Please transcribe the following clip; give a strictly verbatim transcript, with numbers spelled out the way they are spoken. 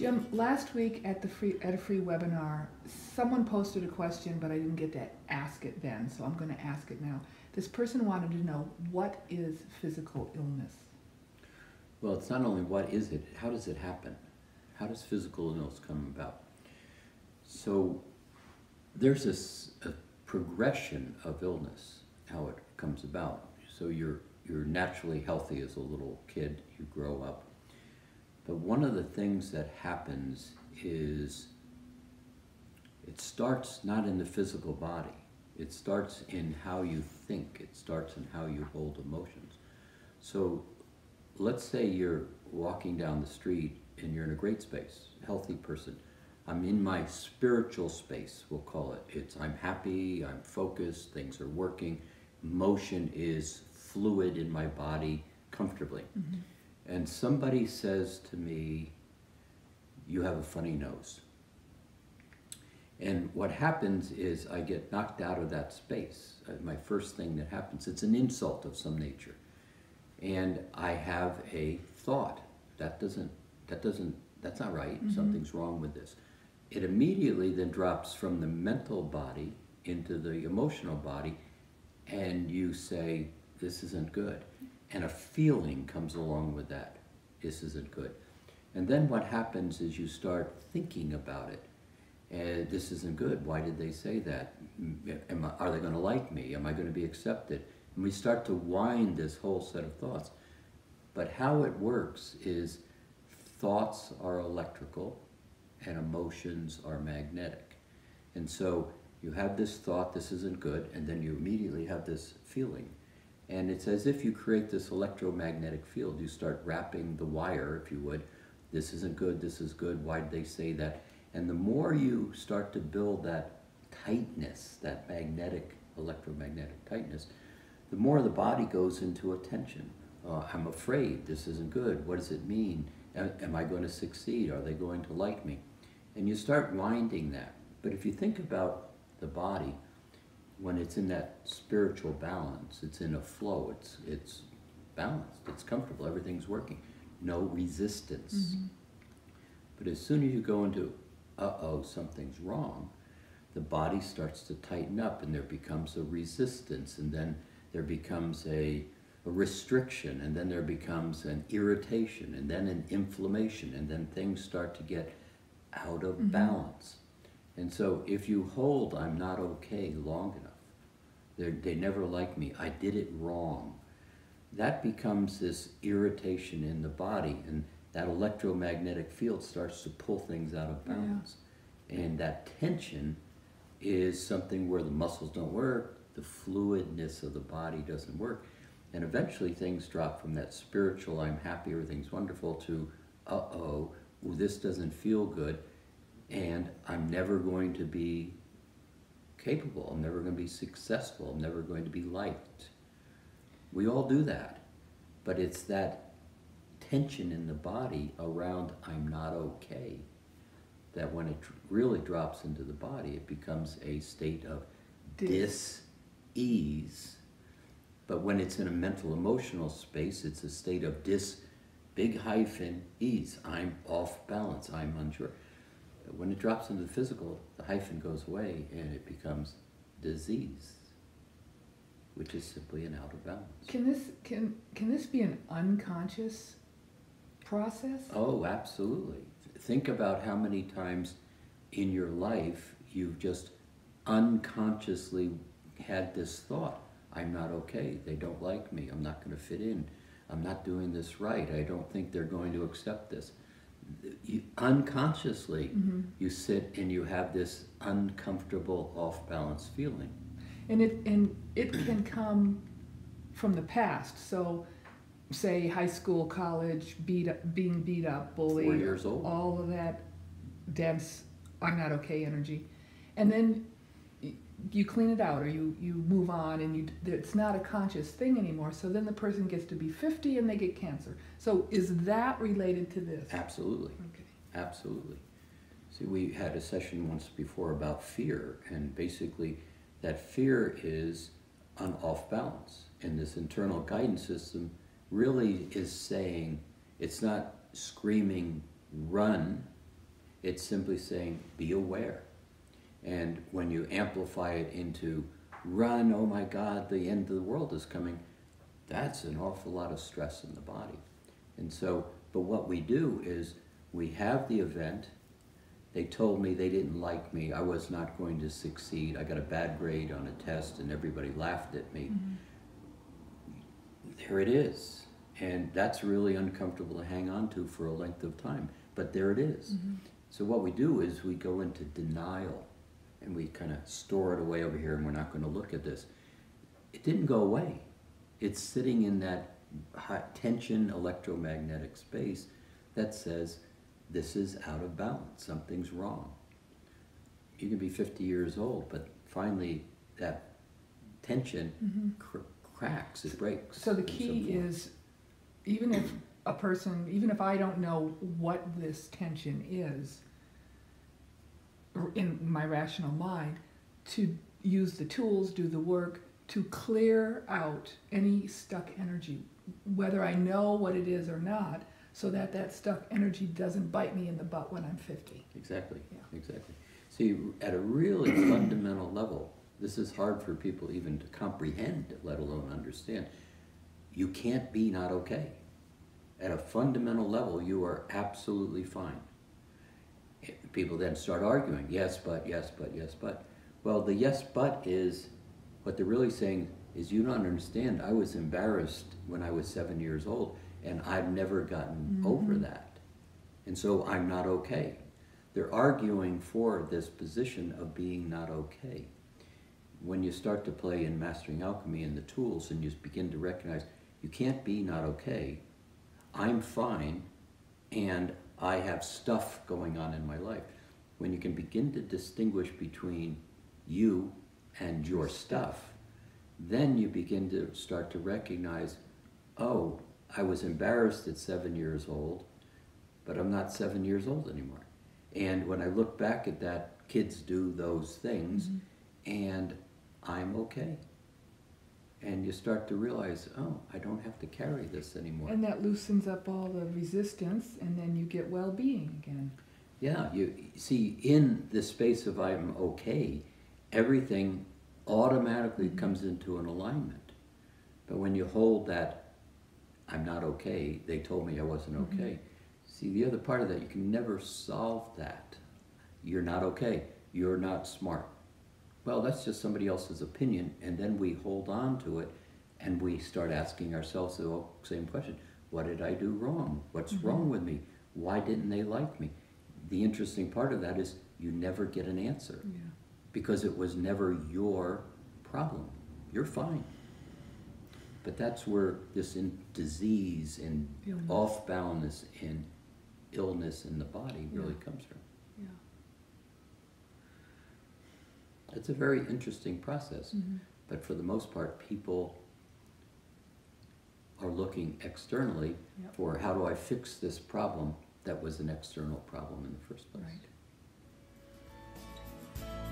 Jim, last week at the free at a free webinar, someone posted a question, but I didn't get to ask it then, so I'm going to ask it now. This person wanted to know, what is physical illness? Well, it's not only what is it, how does it happen? How does physical illness come about? So there's this a progression of illness, how it comes about. So you're you're naturally healthy as a little kid, you grow up. But one of the things that happens is it starts not in the physical body. It starts in how you think. It starts in how you hold emotions. So let's say you're walking down the street and you're in a great space, healthy person. I'm in my spiritual space, we'll call it. It's I'm happy, I'm focused, things are working. Motion is fluid in my body comfortably. Mm-hmm. And somebody says to me, you have a funny nose. And what happens is I get knocked out of that space. My first thing that happens, it's an insult of some nature. And I have a thought, that doesn't, that doesn't, that's not right, mm-hmm. Something's wrong with this. It immediately then drops from the mental body into the emotional body, and you say, this isn't good. And a feeling comes along with that, this isn't good. And then what happens is you start thinking about it. Uh, this isn't good, why did they say that? Am I, are they gonna like me? Am I gonna be accepted? And we start to wind this whole set of thoughts. But how it works is thoughts are electrical and emotions are magnetic. And so you have this thought, this isn't good, and then you immediately have this feeling. And it's as if you create this electromagnetic field. You start wrapping the wire, if you would. This isn't good, this is good, why did they say that? And the more you start to build that tightness, that magnetic, electromagnetic tightness, the more the body goes into a tension. Uh, I'm afraid, this isn't good, what does it mean? Am I going to succeed? Are they going to like me? And you start winding that. But if you think about the body, when it's in that spiritual balance, it's in a flow, it's, it's balanced, it's comfortable, everything's working. No resistance. Mm-hmm. But as soon as you go into, uh-oh, something's wrong, the body starts to tighten up and there becomes a resistance, and then there becomes a, a restriction, and then there becomes an irritation, and then an inflammation, and then things start to get out of mm-hmm. balance. And so if you hold I'm not okay long enough, They're, they never like me, I did it wrong, that becomes this irritation in the body, and that electromagnetic field starts to pull things out of balance. Yeah. And that tension is something where the muscles don't work, the fluidness of the body doesn't work, and eventually things drop from that spiritual I'm happy, everything's wonderful, to uh-oh, well, this doesn't feel good, and I'm never going to be capable, I'm never going to be successful, I'm never going to be liked. We all do that, but it's that tension in the body around I'm not okay, that when it really drops into the body, it becomes a state of dis-ease. But when it's in a mental, emotional space, it's a state of dis, big hyphen, ease. I'm off balance, I'm unsure. When it drops into the physical, the hyphen goes away and it becomes disease, which is simply an out of balance. Can this, can, can this be an unconscious process? Oh, absolutely. Think about how many times in your life you've just unconsciously had this thought, I'm not okay, they don't like me, I'm not going to fit in, I'm not doing this right, I don't think they're going to accept this. You, unconsciously, mm-hmm. you sit and you have this uncomfortable, off-balance feeling. And it, and it can come from the past. So, say, high school, college, beat up, being beat up, bullied. Four years old. All of that dense, I'm not okay energy. And then you clean it out, or you, you move on, and you, it's not a conscious thing anymore. So then the person gets to be fifty and they get cancer. So is that related to this? Absolutely. Okay. Absolutely. See, we had a session once before about fear, and basically that fear is an off balance. And this internal guidance system really is saying, it's not screaming, run, It's simply saying, be aware. And when you amplify it into run, oh my God, the end of the world is coming, that's an awful lot of stress in the body. And so, but what we do is we have the event. They told me they didn't like me. I was not going to succeed. I got a bad grade on a test and everybody laughed at me. Mm-hmm. There it is. And that's really uncomfortable to hang on to for a length of time. But there it is. Mm-hmm. So what we do is we go into denial and we kind of store it away over here and we're not going to look at this. It didn't go away. It's sitting in that hot tension electromagnetic space that says, this is out of balance, something's wrong. You can be fifty years old, but finally that tension mm-hmm. cr cracks, it breaks. So the key is, even if a person, even if I don't know what this tension is, in my rational mind, to use the tools, do the work, to clear out any stuck energy, whether I know what it is or not, so that that stuck energy doesn't bite me in the butt when I'm fifty. Exactly, yeah. Exactly. See, at a really fundamental level, this is hard for people even to comprehend, let alone understand. You can't be not okay. At a fundamental level, you are absolutely fine. People then start arguing, yes, but, yes, but, yes, but. Well, the yes, but is, what they're really saying is, you don't understand, I was embarrassed when I was seven years old, and I've never gotten mm-hmm. over that. And so I'm not okay. They're arguing for this position of being not okay. When you start to play in Mastering Alchemy and the tools, and you begin to recognize, you can't be not okay, I'm fine, and I have stuff going on in my life. When you can begin to distinguish between you and your stuff, then you begin to start to recognize, oh, I was embarrassed at seven years old, but I'm not seven years old anymore. And when I look back at that, kids do those things, mm-hmm. and I'm okay. And you start to realize, oh, I don't have to carry this anymore. And that loosens up all the resistance, and then you get well-being again. Yeah, you see, in the space of I'm okay, everything automatically mm-hmm. comes into an alignment. But when you hold that, I'm not okay, they told me I wasn't okay. Mm-hmm. See, the other part of that, you can never solve that. You're not okay, you're not smart. Well, that's just somebody else's opinion, and then we hold on to it, and we start asking ourselves the same question. What did I do wrong? What's mm-hmm. wrong with me? Why didn't they like me? The interesting part of that is you never get an answer, yeah. because it was never your problem. You're fine. But that's where this in disease and off-balance and illness in the body really yeah. comes from. Yeah. It's a very interesting process, mm-hmm. but for the most part, people are looking externally yep. for how do I fix this problem that was an external problem in the first place. Right.